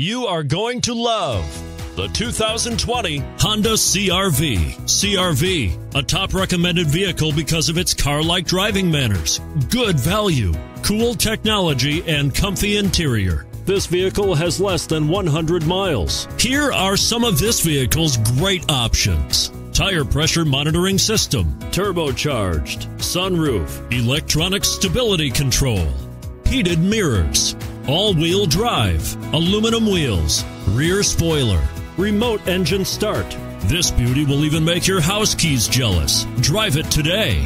You are going to love the 2020 Honda CR-V. CR-V, a top recommended vehicle because of its car-like driving manners, good value, cool technology, and comfy interior. This vehicle has less than 100 miles. Here are some of this vehicle's great options: tire pressure monitoring system, turbocharged, sunroof, electronic stability control, heated mirrors, all-wheel drive, aluminum wheels, rear spoiler, remote engine start. This beauty will even make your house keys jealous. Drive it today.